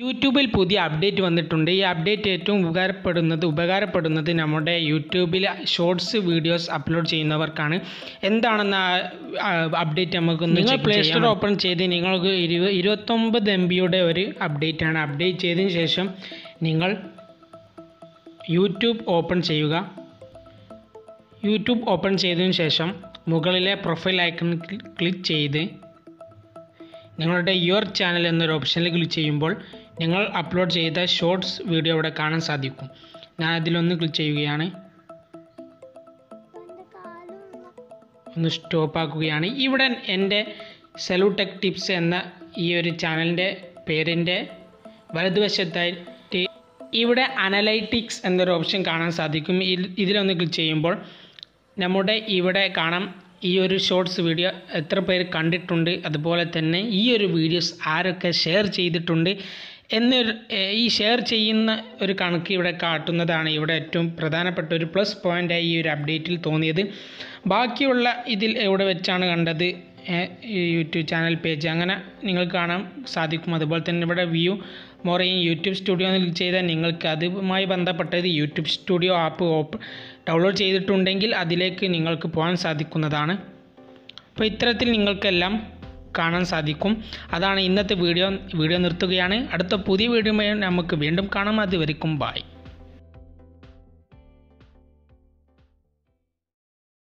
യൂട്യൂബിൽ പുതിയ അപ്ഡേറ്റ് വന്നിട്ടുണ്ട്. ഈ അപ്ഡേറ്റ് ഏറ്റവും ഉപകാരപ്പെടുന്നത് നമ്മുടെ യൂട്യൂബിൽ ഷോർട്സ് വീഡിയോസ് അപ്ലോഡ് ചെയ്യുന്നവർക്കാണ്. എന്താണെന്ന് അപ്ഡേറ്റ് നമുക്കൊന്ന് നിങ്ങൾ പ്ലേ സ്റ്റോർ ഓപ്പൺ ചെയ്ത് നിങ്ങൾക്ക് 29 MBയുടെ ഒരു അപ്ഡേറ്റാണ്. അപ്ഡേറ്റ് ചെയ്തതിന് ശേഷം നിങ്ങൾ യൂട്യൂബ് ഓപ്പൺ ചെയ്യുക. യൂട്യൂബ് ഓപ്പൺ ചെയ്തതിന് ശേഷം മുകളിലെ പ്രൊഫൈൽ ഐക്കൺ ക്ലിക്ക് ചെയ്ത് നിങ്ങളുടെ യുവർ ചാനൽ എന്നൊരു ഓപ്ഷനിൽ ക്ലിക്ക് ചെയ്യുമ്പോൾ നിങ്ങൾ അപ്ലോഡ് ചെയ്ത ഷോർട്സ് വീഡിയോ ഇവിടെ കാണാൻ സാധിക്കും. ഞാൻ അതിലൊന്ന് ക്ലിക്ക് ചെയ്യുകയാണ്, ഒന്ന് സ്റ്റോപ്പാക്കുകയാണ്. ഇവിടെ എൻ്റെ സെലൂടെക് ടിപ്സ് എന്ന ഈ ഒരു ചാനലിൻ്റെ പേരിൻ്റെ വലതുവശത്തായിട്ട് ഇവിടെ അനലൈറ്റിക്സ് എന്നൊരു ഓപ്ഷൻ കാണാൻ സാധിക്കും. ഇതിലൊന്ന് ക്ലിക്ക് ചെയ്യുമ്പോൾ നമ്മുടെ ഇവിടെ കാണാം ഈ ഒരു ഷോർട്സ് വീഡിയോ എത്ര പേര് കണ്ടിട്ടുണ്ട്, അതുപോലെ തന്നെ ഈ ഒരു വീഡിയോസ് ആരൊക്കെ ഷെയർ ചെയ്തിട്ടുണ്ട് എന്നൊരു ഈ ഷെയർ ചെയ്യുന്ന ഒരു കണക്ക് ഇവിടെ കാട്ടുന്നതാണ് ഇവിടെ ഏറ്റവും പ്രധാനപ്പെട്ട ഒരു പ്ലസ് പോയിൻ്റായി ഈ ഒരു അപ്ഡേറ്റിൽ തോന്നിയത്. ബാക്കിയുള്ള ഇതിൽ എവിടെ വെച്ചാണ് കണ്ടത്, യൂട്യൂബ് ചാനൽ പേജ്, അങ്ങനെ നിങ്ങൾക്ക് കാണാൻ സാധിക്കും. അതുപോലെ തന്നെ ഇവിടെ view more in YouTube studio എന്ന് ക്ലിക്ക് ചെയ്താൽ നിങ്ങൾക്ക് അതുമായി ബന്ധപ്പെട്ടത് യൂട്യൂബ് സ്റ്റുഡിയോ ആപ്പ് ഡൗൺലോഡ് ചെയ്തിട്ടുണ്ടെങ്കിൽ അതിലേക്ക് നിങ്ങൾക്ക് പോകാൻ സാധിക്കുന്നതാണ്. അപ്പോൾ ഇത്തരത്തിൽ നിങ്ങൾക്കെല്ലാം കാണാൻ സാധിക്കും. അതാണ് ഇന്നത്തെ വീഡിയോ നിർത്തുകയാണ്. അടുത്ത പുതിയ വീഡിയോയിൽ നമുക്ക് വീണ്ടും കാണാം. അതുവരെക്കും ബൈ.